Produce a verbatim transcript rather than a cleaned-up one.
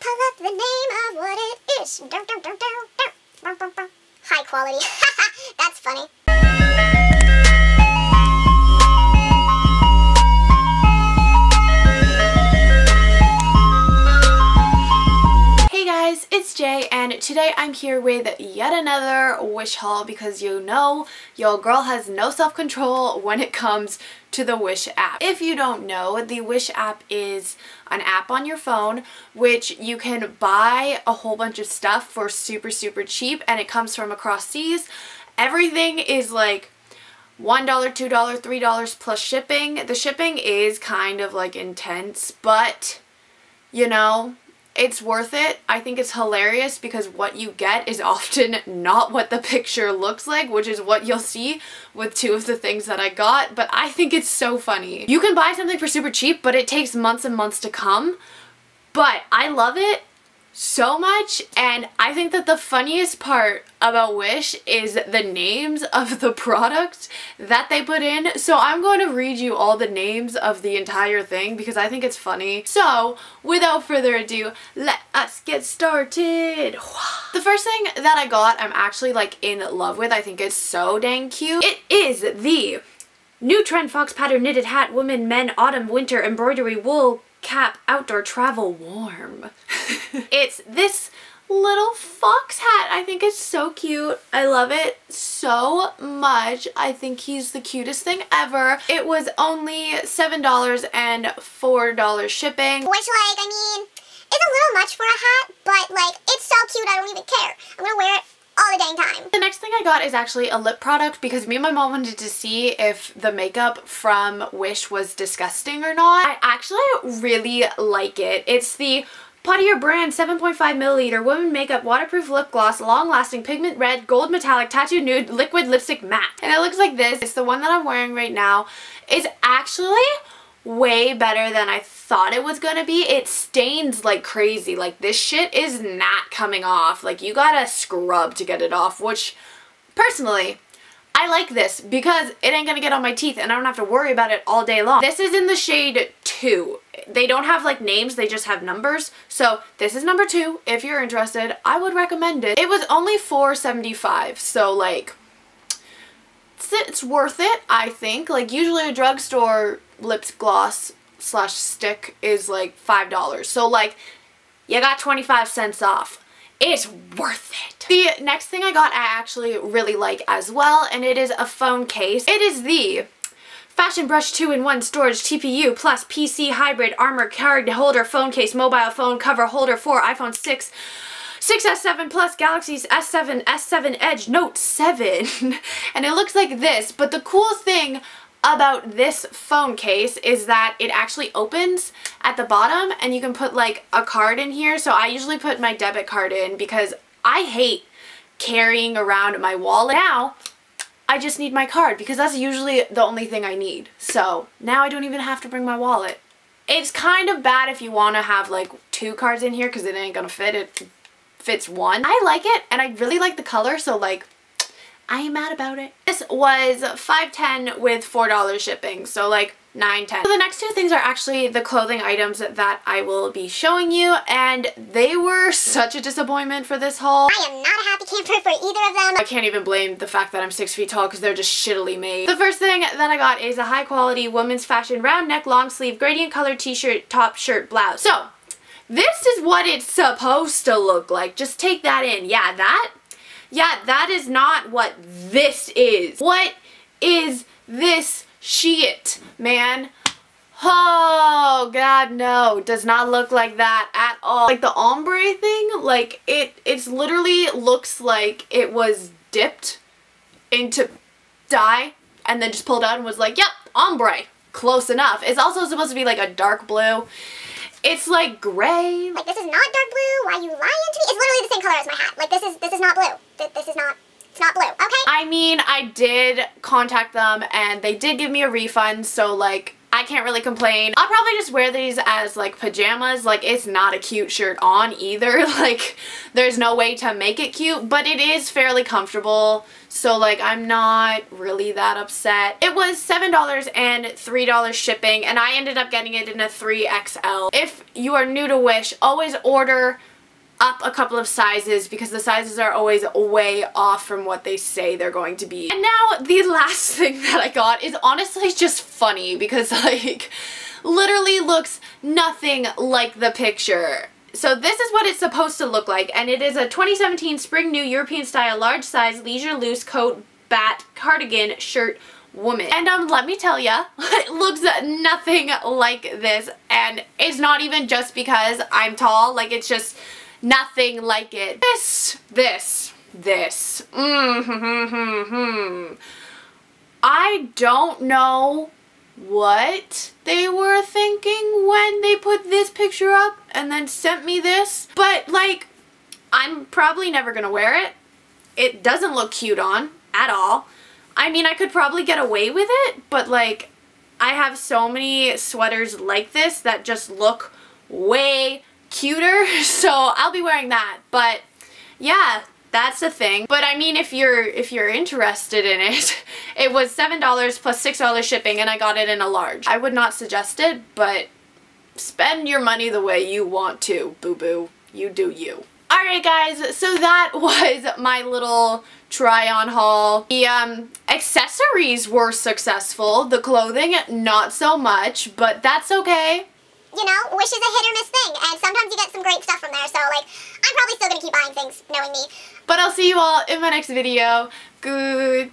pull up the name of what it is. Dun, dun, dun, dun, dun. Bum, bum, bum. High quality. That's funny. It's Jay, and today I'm here with yet another Wish haul because you know your girl has no self-control when it comes to the Wish app. If you don't know, the Wish app is an app on your phone which you can buy a whole bunch of stuff for super super cheap, and it comes from across seas. Everything is like one dollar, two dollars, three dollars plus shipping. The shipping is kind of like intense, but you know, it's worth it. I think it's hilarious because what you get is often not what the picture looks like, which is what you'll see with two of the things that I got, but I think it's so funny. You can buy something for super cheap, but it takes months and months to come, but I love it so much, and I think that the funniest part about Wish is the names of the products that they put in. So I'm going to read you all the names of the entire thing because I think it's funny. So without further ado, let us get started. The first thing that I got, I'm actually like in love with. I think it's so dang cute. It is the new trend fox pattern knitted hat, women, men, autumn, winter, embroidery, wool, cap, outdoor, travel, warm. It's this little fox hat. I think it's so cute. I love it so much. I think he's the cutest thing ever. It was only seven dollars and four dollars shipping. Which, like, I mean, it's a little much for a hat, but, like, it's so cute I don't even care. I'm gonna wear it all the dang time. The next thing I got is actually a lip product because me and my mom wanted to see if the makeup from Wish was disgusting or not. I actually really like it. It's the Pottier brand seven point five milliliter women makeup waterproof lip gloss, long lasting pigment red, gold metallic, tattoo nude, liquid lipstick matte. And it looks like this. It's the one that I'm wearing right now. It's actually way better than I thought it was gonna be. It stains like crazy. Like, this shit is not coming off. Like, you gotta scrub to get it off, which personally I like this because it ain't gonna get on my teeth and I don't have to worry about it all day long. This is in the shade two. They don't have like names, they just have numbers. So this is number two. If you're interested, I would recommend it. It was only four seventy-five, so like it's worth it, I think. Like, usually a drugstore lip gloss slash stick is like five dollars, so like you got twenty-five cents off. It's worth it. The next thing I got I actually really like as well, and it is a phone case. It is the Fashion Brush two in one Storage T P U Plus P C Hybrid Armor Card Holder Phone Case Mobile Phone Cover Holder for iPhone six, six S seven Plus, Galaxy's S seven, S seven Edge, Note seven. And it looks like this, but the cool thing about this phone case is that it actually opens at the bottom and you can put like a card in here. So I usually put my debit card in because I hate carrying around my wallet. Now I just need my card because that's usually the only thing I need. So now I don't even have to bring my wallet. It's kind of bad if you want to have like two cards in here because it ain't gonna fit. It fits one. I like it, and I really like the color, so like I ain't mad about it. This was five ten with four dollars shipping, so like nine ten. So the next two things are actually the clothing items that I will be showing you, and they were such a disappointment for this haul. I am not a happy camper for either of them. I can't even blame the fact that I'm six feet tall because they're just shittily made. The first thing that I got is a high quality women's fashion round neck, long sleeve, gradient colored t-shirt, top, shirt, blouse. So this is what it's supposed to look like. Just take that in. Yeah, that? Yeah, that is not what this is. What is this shit, man? Oh, God, no. Does not look like that at all. Like, the ombre thing, like, it it's literally looks like it was dipped into dye and then just pulled out and was like, yep, ombre. Close enough. It's also supposed to be, like, a dark blue. It's like gray. Like, this is not dark blue. Why are you lying to me? It's literally the same color as my hat. Like, this is this is not blue. Th this is not, it's not blue, okay? I mean, I did contact them and they did give me a refund, so like, I I can't really complain. I'll probably just wear these as like pajamas. Like, it's not a cute shirt on either. Like, there's no way to make it cute, but it is fairly comfortable. So like, I'm not really that upset. It was seven dollars and three dollars shipping, and I ended up getting it in a three X L. If you are new to Wish, always order up a couple of sizes because the sizes are always way off from what they say they're going to be. And now the last thing that I got is honestly just funny because like, literally looks nothing like the picture. So this is what it's supposed to look like, and it is a twenty seventeen Spring New European Style Large Size Leisure Loose Coat Bat Cardigan Shirt Woman. And um, let me tell ya, it looks nothing like this, and it's not even just because I'm tall, like it's just nothing like it. This, this, this. Mm-hmm-hmm-hmm. I don't know what they were thinking when they put this picture up and then sent me this, but like, I'm probably never gonna wear it. It doesn't look cute on at all. I mean, I could probably get away with it, but like, I have so many sweaters like this that just look way cuter, so I'll be wearing that. But yeah, that's the thing. But I mean, if you're if you're interested in it, it was seven dollars plus six dollars shipping, and I got it in a large. I would not suggest it, but spend your money the way you want to, boo-boo. You do you. Alright guys, so that was my little try-on haul. The um, accessories were successful. The clothing, not so much, but that's okay. You know, Wish is a hit or miss thing, and sometimes you get some great stuff from there, so like, I'm probably still gonna keep buying things, knowing me. But I'll see you all in my next video. Goodbye!